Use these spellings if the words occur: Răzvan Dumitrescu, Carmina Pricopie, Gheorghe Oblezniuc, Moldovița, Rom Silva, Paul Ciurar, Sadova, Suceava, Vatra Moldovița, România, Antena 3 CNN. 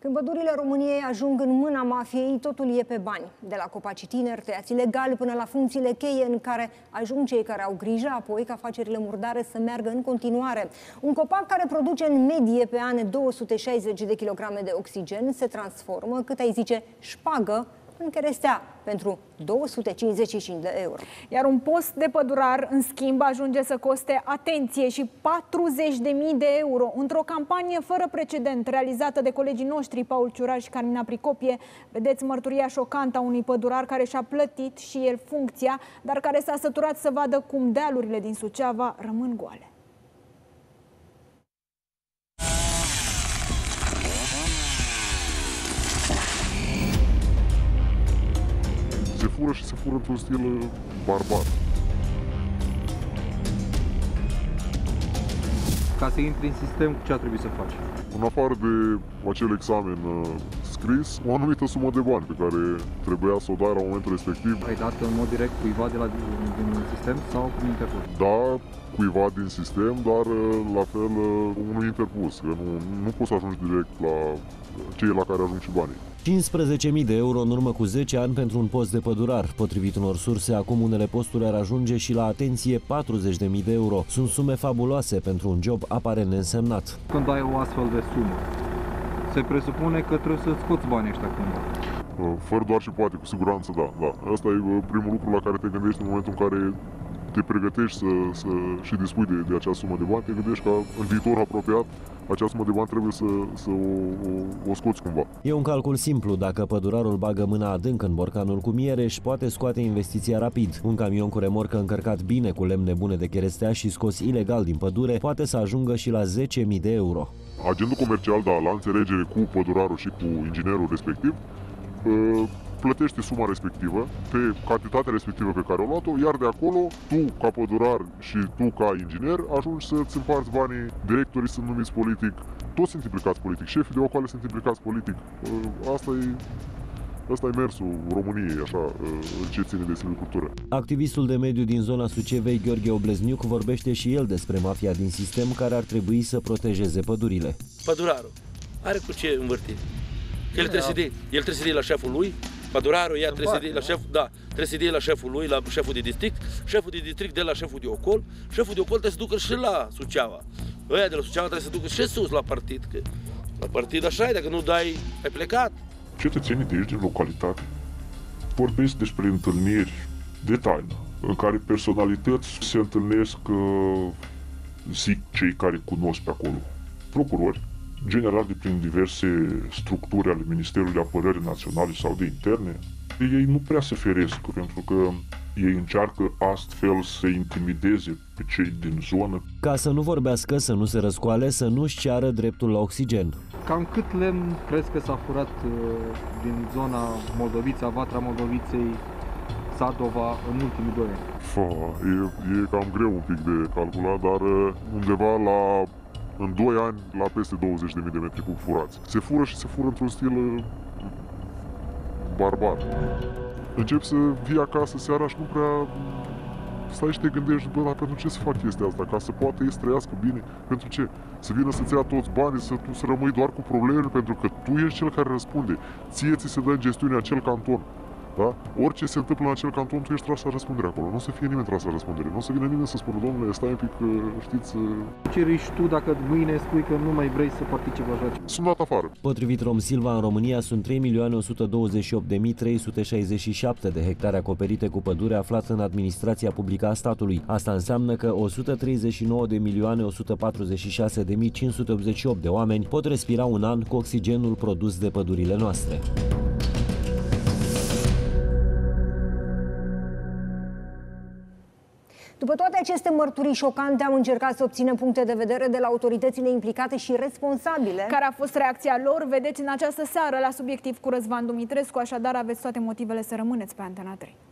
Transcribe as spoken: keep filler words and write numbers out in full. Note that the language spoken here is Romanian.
Când pădurile României ajung în mâna mafiei, totul e pe bani. De la copacii tineri, tăiați ilegal, până la funcțiile cheie în care ajung cei care au grijă, apoi ca afacerile murdare să meargă în continuare. Un copac care produce în medie pe an două sute șaizeci de kilograme de oxigen se transformă, cât ai zice, șpagă, în cherestea pentru două sute cincizeci și cinci de euro. Iar un post de pădurar, în schimb, ajunge să coste, atenție, și patruzeci de mii de euro. Într-o campanie fără precedent realizată de colegii noștri, Paul Ciurar și Carmina Pricopie, vedeți mărturia șocantă a unui pădurar care și-a plătit și el funcția, dar care s-a săturat să vadă cum dealurile din Suceava rămân goale. Fură și se fură într-un stil barbar. Ca să intri în sistem, ce a trebuit să faci? În afară de acel examen scris, o anumită sumă de bani pe care trebuia să o dai la momentul respectiv. Ai dat în mod direct cuiva de la, din sistem sau cu interpus? Da, cuiva din sistem, dar la fel unui interpus, că nu, nu poți să ajungi direct la cei la care ajung și banii. cincisprezece mii de euro în urmă cu zece ani pentru un post de pădurar. Potrivit unor surse, acum unele posturi ar ajunge și la, atenție, patruzeci de mii de euro. Sunt sume fabuloase pentru un job aparent neînsemnat. Când ai o astfel de sumă, se presupune că trebuie să scoți banii ăștia cumva. Fără doar și poate, cu siguranță, da, da. Asta e primul lucru la care te gândești în momentul în care te pregătești să, să și dispui de, de acea sumă de bani, te gândești că în viitor apropiat acea sumă de bani trebuie să, să o, o, o scoți cumva. E un calcul simplu. Dacă pădurarul bagă mâna adânc în borcanul cu miere, își poate scoate investiția rapid. Un camion cu remorcă încărcat bine cu lemne bune de cherestea și scos ilegal din pădure poate să ajungă și la zece mii de euro. Agentul comercial, da, la înțelegere cu pădurarul și cu inginerul respectiv, uh, plătește suma respectivă pe cantitatea respectivă pe care o luat-o, iar de acolo tu, ca pădurar, și tu, ca inginer, ajungi să-ți împarți banii. Directorii sunt numiți politic, toți sunt implicați politic, șefii de ocoale sunt implicați politic. Asta e... Asta e mersul României, așa, în ce ține de silvicultură. Activistul de mediu din zona Sucevei, Gheorghe Oblezniuc, vorbește și el despre mafia din sistem care ar trebui să protejeze pădurile. Pădurarul are cu ce învârti. El trebuie să dea, el trebuie să dea la șeful lui. Pădurarul, ea trebuie să dea la șef, da, trebuie să dea la șeful lui, la șeful de district, șeful de district de la șeful de ocol, șeful de ocol trebuie să ducă și la Suceava. Ăia de la Suceava trebuie să ducă și sus la partid, că la partid așa e, dacă nu dai, ai plecat. Cetățenii de aici, din localitate, vorbesc despre întâlniri de taină, în care personalități se întâlnesc, zic cei care cunosc pe acolo, procurori, general de prin diverse structuri ale Ministerului Apărării Naționale sau de interne. Ei nu prea se feresc, pentru că ei încearcă astfel să intimideze pe cei din zonă. Ca să nu vorbească, să nu se răscoale, să nu-și ceară dreptul la oxigen. Cam cât lemn crezi că s-a furat din zona Moldovița, Vatra Moldoviței, Sadova, în ultimii doi ani? Fă, e, e cam greu un pic de calculat, dar undeva la... în doi ani, la peste douăzeci de mii de metri cub furați. Se fură și se fură într-un stil barbar. Încep să vii acasă seara și nu prea stai și te gândești, bă, dar pentru ce să fac chestia asta? Ca să poată ei să trăiască bine? Pentru ce? Să vină să-ți ia toți banii, să tu să rămâi doar cu problemele, pentru că tu ești cel care răspunde. Ție ți se dă în gestiune acel canton. Da? Orice se întâmplă în acel canton, tu ești tras la răspundere acolo. Nu o să fie nimeni tras la răspundere. Nu o să vină nimeni să spună, domnule, stai un pic, știți... Ce riști tu dacă mâine spui că nu mai vrei să participi la joace? Sunt dat afară. Potrivit Rom Silva, în România sunt trei milioane o sută douăzeci și opt de mii trei sute șaizeci și șapte de hectare acoperite cu pădure aflată în administrația publică a statului. Asta înseamnă că o sută treizeci și nouă de milioane o sută patruzeci și șase de mii cinci sute optzeci și opt de oameni pot respira un an cu oxigenul produs de pădurile noastre. După toate aceste mărturii șocante, am încercat să obținem puncte de vedere de la autoritățile implicate și responsabile. Care a fost reacția lor? Vedeți în această seară la Subiectiv cu Răzvan Dumitrescu, așadar aveți toate motivele să rămâneți pe Antena trei.